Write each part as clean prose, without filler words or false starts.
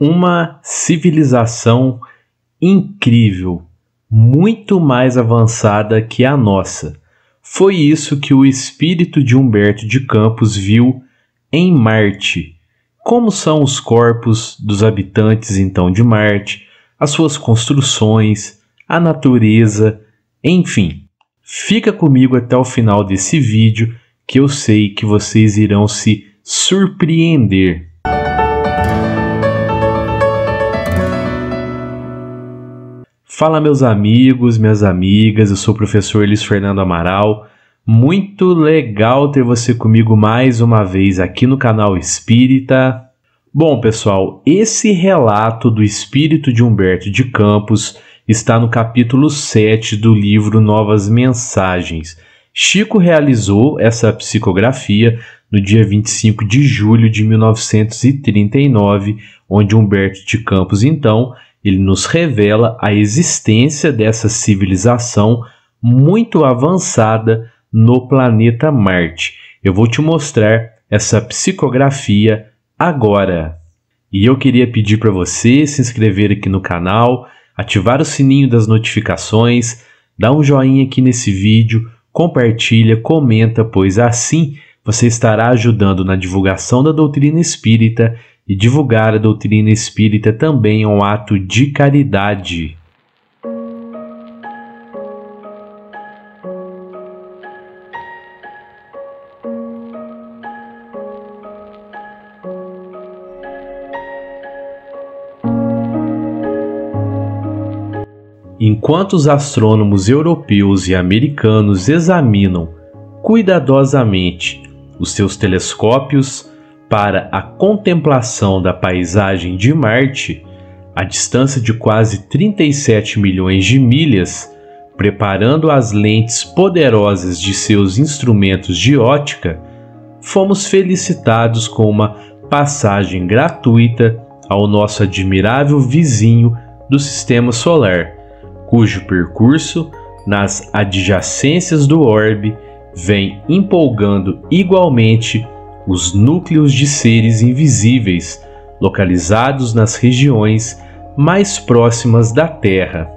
uma civilização incrível, muito mais avançada que a nossa. Foi isso que o espírito de Humberto de Campos viu em Marte. Como são os corpos dos habitantes então de Marte, as suas construções, a natureza, enfim. Fica comigo até o final desse vídeo que eu sei que vocês irão se surpreender. Fala meus amigos, minhas amigas, eu sou o professor Luiz Fernando Amaral. Muito legal ter você comigo mais uma vez aqui no canal Espírita. Bom pessoal, esse relato do espírito de Humberto de Campos está no capítulo 7 do livro Novas Mensagens. Chico realizou essa psicografia no dia 25 de julho de 1939, onde Humberto de Campos, então, ele nos revela a existência dessa civilização muito avançada no planeta Marte. Eu vou te mostrar essa psicografia agora. E eu queria pedir para você se inscrever aqui no canal, ativar o sininho das notificações, dá um joinha aqui nesse vídeo, compartilha, comenta, pois assim você estará ajudando na divulgação da doutrina espírita, e divulgar a doutrina espírita também é um ato de caridade. Enquanto os astrônomos europeus e americanos examinam cuidadosamente os seus telescópios para a contemplação da paisagem de Marte, a distância de quase 37 milhões de milhas, preparando as lentes poderosas de seus instrumentos de ótica, fomos felicitados com uma passagem gratuita ao nosso admirável vizinho do Sistema Solar, cujo percurso, nas adjacências do orbe, vem empolgando igualmente os núcleos de seres invisíveis, localizados nas regiões mais próximas da Terra.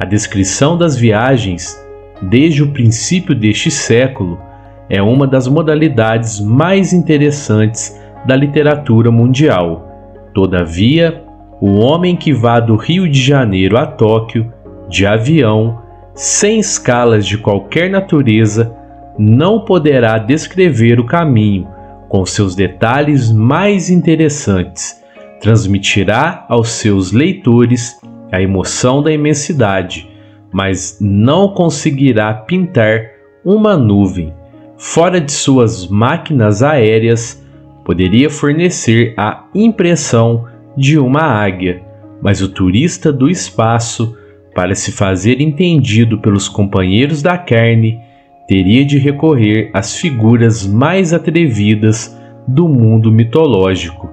A descrição das viagens, desde o princípio deste século, é uma das modalidades mais interessantes da literatura mundial. Todavia, o homem que vá do Rio de Janeiro a Tóquio, de avião, sem escalas de qualquer natureza, não poderá descrever o caminho com seus detalhes mais interessantes. Transmitirá aos seus leitores a emoção da imensidade, mas não conseguirá pintar uma nuvem. Fora de suas máquinas aéreas, poderia fornecer a impressão de uma águia, mas o turista do espaço, para se fazer entendido pelos companheiros da carne, teria de recorrer às figuras mais atrevidas do mundo mitológico.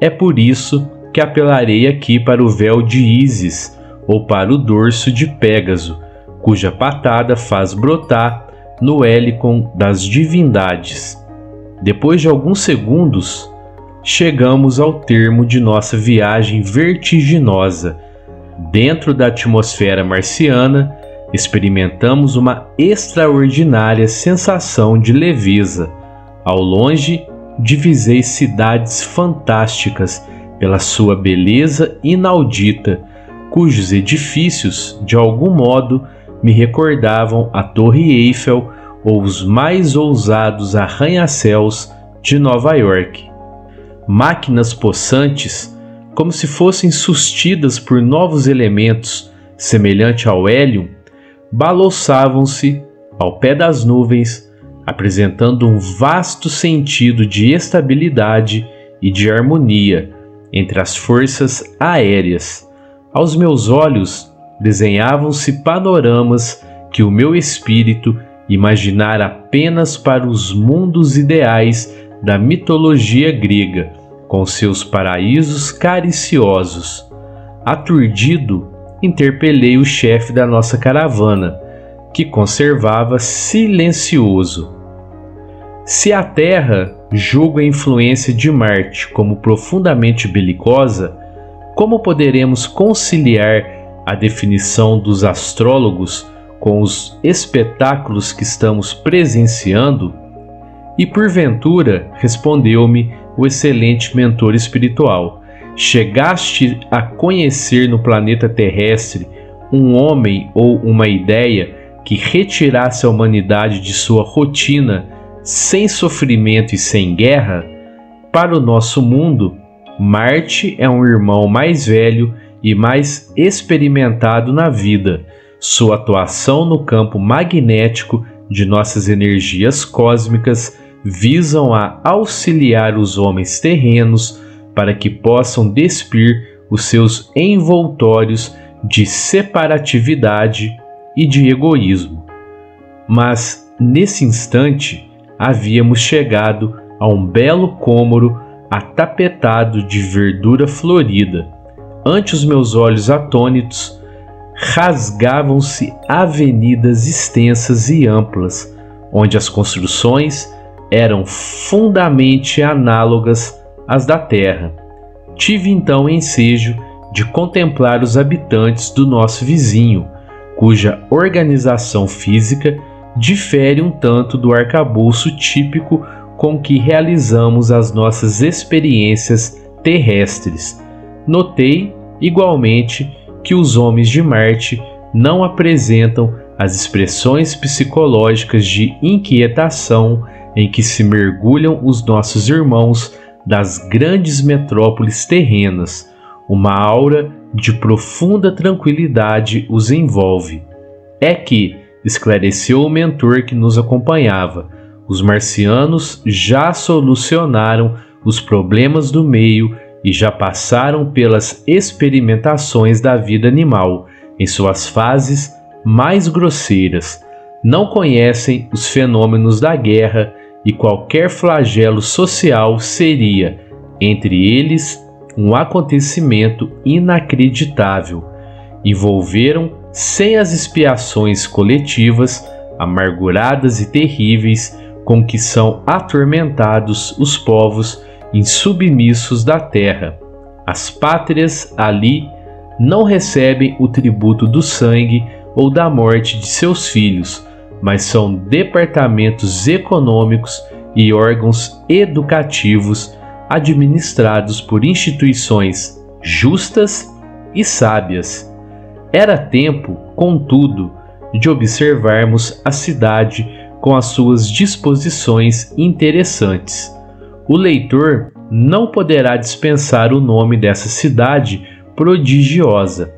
É por isso que apelarei aqui para o véu de Ísis ou para o dorso de Pégaso, cuja patada faz brotar no hélicon das divindades. Depois de alguns segundos, chegamos ao termo de nossa viagem vertiginosa. Dentro da atmosfera marciana, experimentamos uma extraordinária sensação de leveza. Ao longe, divisei cidades fantásticas pela sua beleza inaudita, cujos edifícios, de algum modo, me recordavam a Torre Eiffel ou os mais ousados arranha-céus de Nova York. Máquinas possantes, como se fossem sustidas por novos elementos, semelhante ao hélio, balouçavam-se ao pé das nuvens, apresentando um vasto sentido de estabilidade e de harmonia entre as forças aéreas. Aos meus olhos desenhavam-se panoramas que o meu espírito imaginara apenas para os mundos ideais da mitologia grega, com seus paraísos cariciosos. Aturdido, interpelei o chefe da nossa caravana, que conservava silencioso. Se a Terra julga a influência de Marte como profundamente belicosa, Como poderemos conciliar a definição dos astrólogos com os espetáculos que estamos presenciando? E porventura, respondeu-me o excelente mentor espiritual, chegaste a conhecer no planeta terrestre um homem ou uma ideia que retirasse a humanidade de sua rotina sem sofrimento e sem guerra? Para o nosso mundo, Marte é um irmão mais velho e mais experimentado na vida. Sua atuação no campo magnético de nossas energias cósmicas visam a auxiliar os homens terrenos para que possam despir os seus envoltórios de separatividade e de egoísmo. Mas, nesse instante, havíamos chegado a um belo cômoro atapetado de verdura florida. Ante os meus olhos atônitos, rasgavam-se avenidas extensas e amplas, onde as construções eram fundamente análogas às da terra. Tive então ensejo de contemplar os habitantes do nosso vizinho, cuja organização física difere um tanto do arcabouço típico com que realizamos as nossas experiências terrestres. Notei, igualmente, que os homens de Marte não apresentam as expressões psicológicas de inquietação em que se mergulham os nossos irmãos das grandes metrópoles terrenas. Uma aura de profunda tranquilidade os envolve. É que, esclareceu o mentor que nos acompanhava, os marcianos já solucionaram os problemas do meio e já passaram pelas experimentações da vida animal, em suas fases mais grosseiras. Não conhecem os fenômenos da guerra e qualquer flagelo social seria, entre eles, um acontecimento inacreditável. Envolveram, sem as expiações coletivas, amarguradas e terríveis, com que são atormentados os povos insubmissos da terra. As pátrias ali não recebem o tributo do sangue ou da morte de seus filhos, mas são departamentos econômicos e órgãos educativos administrados por instituições justas e sábias. Era tempo, contudo, de observarmos a cidade com as suas disposições interessantes. O leitor não poderá dispensar o nome dessa cidade prodigiosa,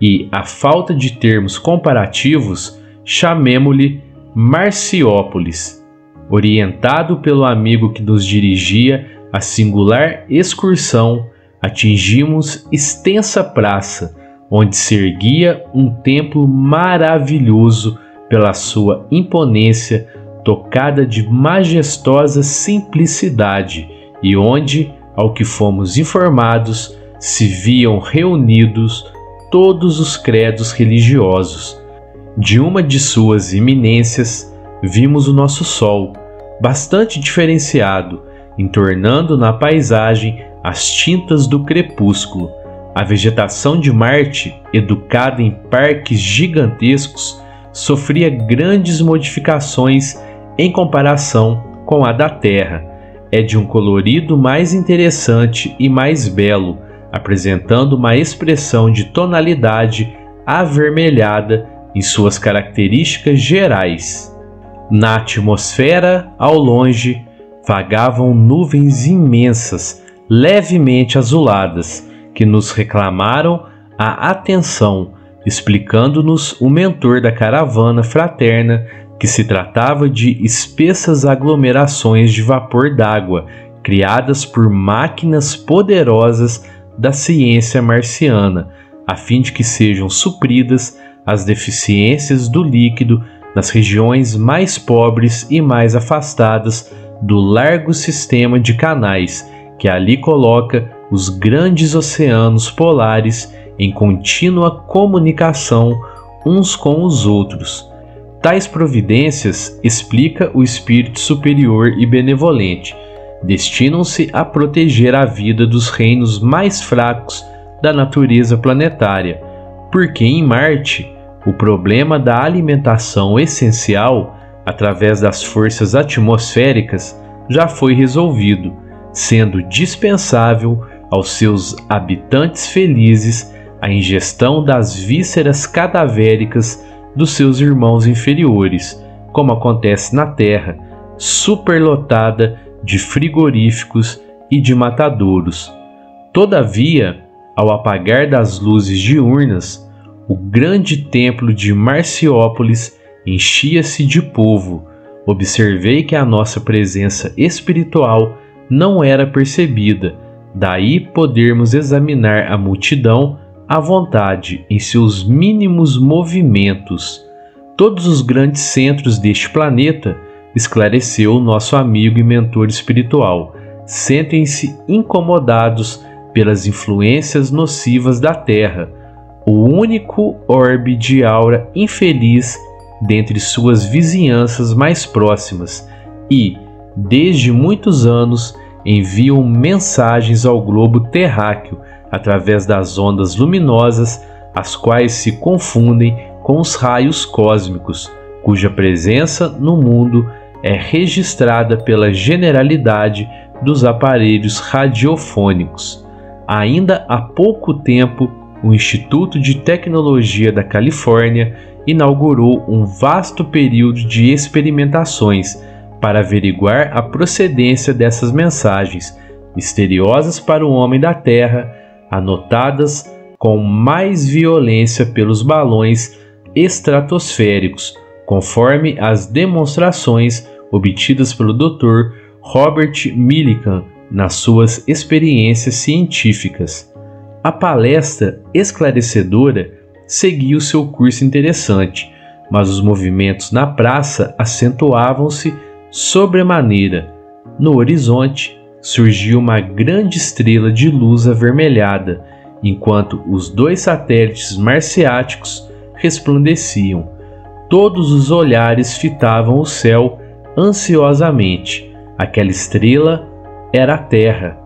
e, à falta de termos comparativos, chamemo-lhe Marciópolis. Orientado pelo amigo que nos dirigia a singular excursão, atingimos extensa praça, onde se erguia um templo maravilhoso pela sua imponência, tocada de majestosa simplicidade, e onde, ao que fomos informados, se viam reunidos todos os credos religiosos. De uma de suas eminências, vimos o nosso sol, bastante diferenciado, entornando na paisagem as tintas do crepúsculo. A vegetação de Marte, educada em parques gigantescos, sofria grandes modificações em comparação com a da Terra. É de um colorido mais interessante e mais belo, apresentando uma expressão de tonalidade avermelhada em suas características gerais. Na atmosfera, ao longe, vagavam nuvens imensas, levemente azuladas, que nos reclamaram a atenção, explicando-nos o mentor da caravana fraterna que se tratava de espessas aglomerações de vapor d'água, criadas por máquinas poderosas da ciência marciana, a fim de que sejam supridas as deficiências do líquido nas regiões mais pobres e mais afastadas do largo sistema de canais, que ali coloca os grandes oceanos polares em contínua comunicação uns com os outros. Tais providências, explica o espírito superior e benevolente, destinam-se a proteger a vida dos reinos mais fracos da natureza planetária, porque em Marte, o problema da alimentação essencial através das forças atmosféricas já foi resolvido, sendo dispensável aos seus habitantes felizes a ingestão das vísceras cadavéricas dos seus irmãos inferiores, como acontece na Terra, superlotada de frigoríficos e de matadouros. Todavia, ao apagar das luzes diurnas, o grande templo de Marciópolis enchia-se de povo. Observei que a nossa presença espiritual não era percebida, daí podermos examinar a multidão à vontade em seus mínimos movimentos. Todos os grandes centros deste planeta, esclareceu o nosso amigo e mentor espiritual, sentem-se incomodados pelas influências nocivas da Terra, o único orbe de aura infeliz dentre suas vizinhanças mais próximas, e, desde muitos anos, enviam mensagens ao globo terráqueo através das ondas luminosas, as quais se confundem com os raios cósmicos, cuja presença no mundo é registrada pela generalidade dos aparelhos radiofônicos. Ainda há pouco tempo, o Instituto de Tecnologia da Califórnia inaugurou um vasto período de experimentações para averiguar a procedência dessas mensagens, misteriosas para o homem da Terra, anotadas com mais violência pelos balões estratosféricos, conforme as demonstrações obtidas pelo Dr. Robert Millikan nas suas experiências científicas. A palestra esclarecedora seguiu seu curso interessante, mas os movimentos na praça acentuavam-se sobremaneira. No horizonte surgiu uma grande estrela de luz avermelhada, enquanto os dois satélites marciáticos resplandeciam. Todos os olhares fitavam o céu ansiosamente. Aquela estrela era a Terra.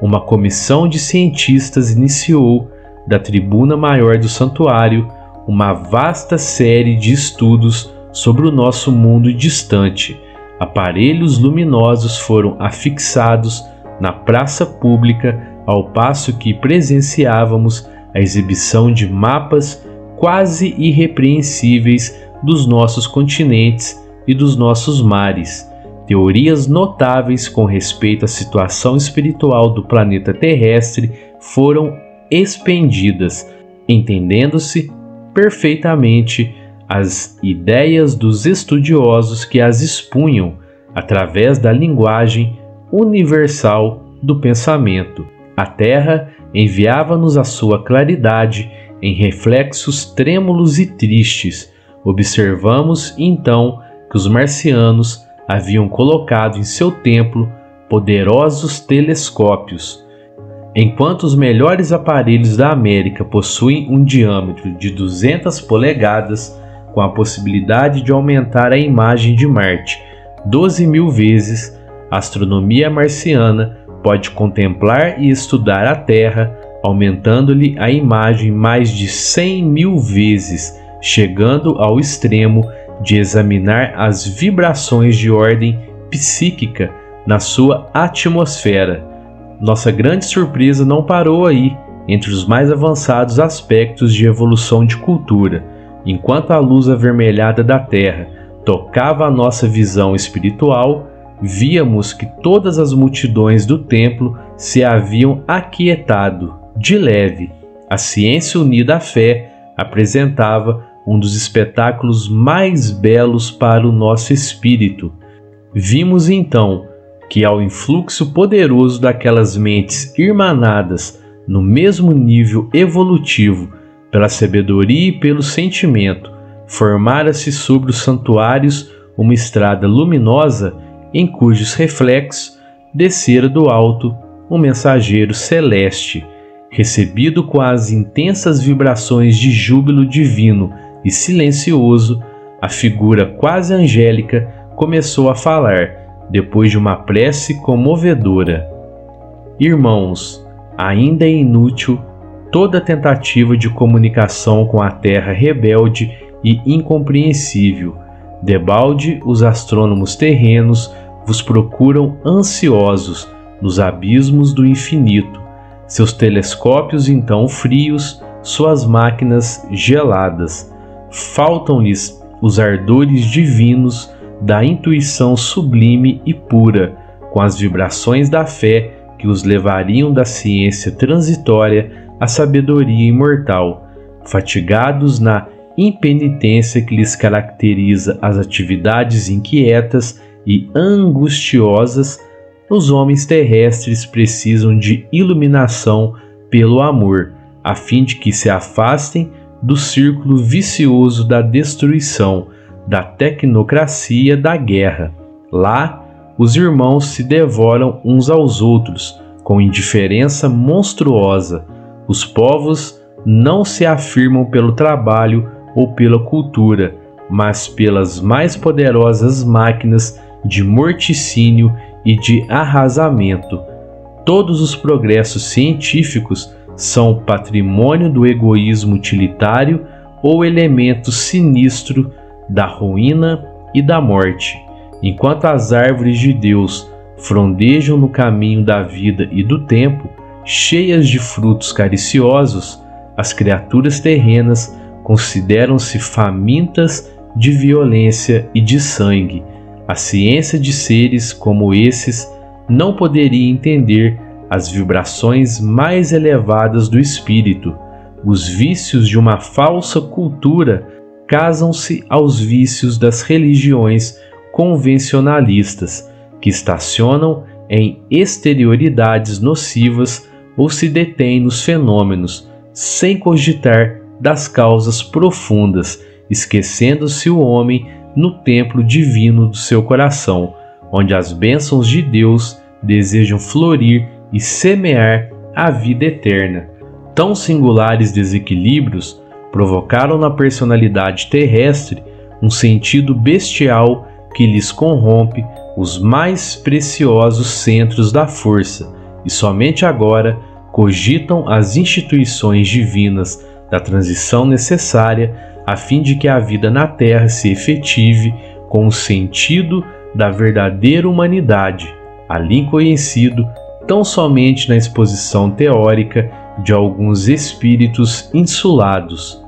Uma comissão de cientistas iniciou, da tribuna maior do santuário, uma vasta série de estudos sobre o nosso mundo distante. Aparelhos luminosos foram afixados na praça pública, ao passo que presenciávamos a exibição de mapas quase irrepreensíveis dos nossos continentes e dos nossos mares, teorias notáveis com respeito à situação espiritual do planeta terrestre foram expendidas, entendendo-se perfeitamente as ideias dos estudiosos que as expunham através da linguagem universal do pensamento. A Terra enviava-nos a sua claridade em reflexos trêmulos e tristes. Observamos então que os marcianos haviam colocado em seu templo poderosos telescópios. Enquanto os melhores aparelhos da América possuem um diâmetro de 200 polegadas, com a possibilidade de aumentar a imagem de Marte 12.000 vezes, a astronomia marciana pode contemplar e estudar a Terra, aumentando-lhe a imagem mais de 100.000 vezes, chegando ao extremo de examinar as vibrações de ordem psíquica na sua atmosfera. Nossa grande surpresa não parou aí, entre os mais avançados aspectos de evolução de cultura. Enquanto a luz avermelhada da Terra tocava a nossa visão espiritual, víamos que todas as multidões do templo se haviam aquietado, de leve. A ciência unida à fé apresentava um dos espetáculos mais belos para o nosso espírito. Vimos então que, ao influxo poderoso daquelas mentes irmanadas no mesmo nível evolutivo, pela sabedoria e pelo sentimento, formara-se sobre os santuários uma estrada luminosa em cujos reflexos descera do alto um mensageiro celeste, recebido com as intensas vibrações de júbilo divino e silencioso. A figura quase angélica começou a falar, depois de uma prece comovedora. Irmãos, ainda é inútil toda tentativa de comunicação com a Terra rebelde e incompreensível. Debalde, os astrônomos terrenos vos procuram ansiosos nos abismos do infinito, seus telescópios então frios, suas máquinas geladas. Faltam-lhes os ardores divinos da intuição sublime e pura, com as vibrações da fé que os levariam da ciência transitória à sabedoria imortal. Fatigados na impenitência que lhes caracteriza as atividades inquietas e angustiosas, os homens terrestres precisam de iluminação pelo amor, a fim de que se afastem do círculo vicioso da destruição, da tecnocracia da guerra. Lá, os irmãos se devoram uns aos outros, com indiferença monstruosa. Os povos não se afirmam pelo trabalho ou pela cultura, mas pelas mais poderosas máquinas de morticínio e de arrasamento. Todos os progressos científicos são patrimônio do egoísmo utilitário ou elemento sinistro da ruína e da morte. Enquanto as árvores de Deus frondejam no caminho da vida e do tempo, cheias de frutos cariciosos, as criaturas terrenas consideram-se famintas de violência e de sangue. A ciência de seres como esses não poderia entender as vibrações mais elevadas do espírito. Os vícios de uma falsa cultura casam-se aos vícios das religiões convencionalistas, que estacionam em exterioridades nocivas ou se detêm nos fenômenos, sem cogitar das causas profundas, esquecendo-se o homem no templo divino do seu coração, onde as bênçãos de Deus desejam florir e semear a vida eterna. Tão singulares desequilíbrios provocaram na personalidade terrestre um sentido bestial que lhes corrompe os mais preciosos centros da força, e somente agora cogitam as instituições divinas da transição necessária a fim de que a vida na Terra se efetive com o sentido da verdadeira humanidade, ali conhecido tão somente na exposição teórica de alguns espíritos insulados.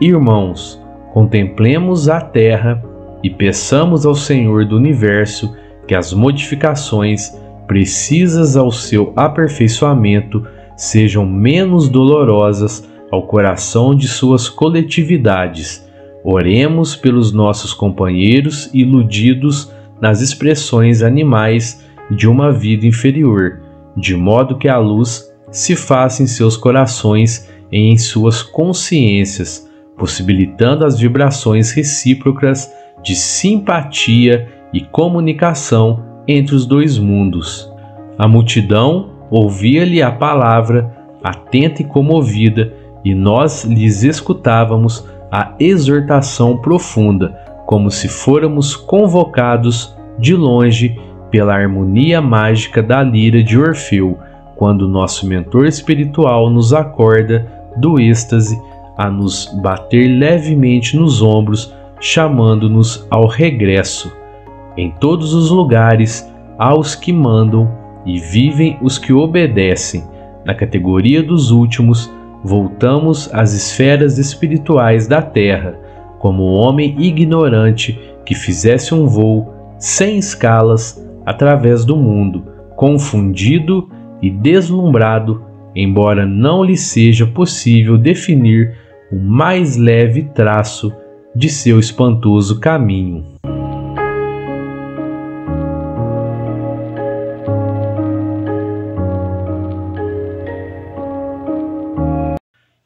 Irmãos, contemplemos a Terra e peçamos ao Senhor do Universo que as modificações precisas ao seu aperfeiçoamento sejam menos dolorosas ao coração de suas coletividades. Oremos pelos nossos companheiros iludidos nas expressões animais de uma vida inferior, de modo que a luz se faça em seus corações e em suas consciências, possibilitando as vibrações recíprocas de simpatia e comunicação entre os dois mundos. A multidão ouvia-lhe a palavra, atenta e comovida, e nós lhes escutávamos a exortação profunda, como se fôramos convocados de longe pela harmonia mágica da lira de Orfeu, quando nosso mentor espiritual nos acorda do êxtase a nos bater levemente nos ombros, chamando-nos ao regresso. Em todos os lugares há os que mandam e vivem os que obedecem. Na categoria dos últimos, voltamos às esferas espirituais da Terra, como um homem ignorante que fizesse um voo sem escalas através do mundo, confundido e deslumbrado, embora não lhe seja possível definir o mais leve traço de seu espantoso caminho.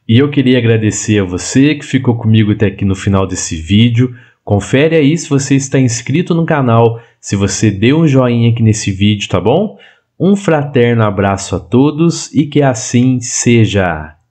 E eu queria agradecer a você que ficou comigo até aqui no final desse vídeo. Confere aí se você está inscrito no canal, se você deu um joinha aqui nesse vídeo, tá bom? Um fraterno abraço a todos e que assim seja!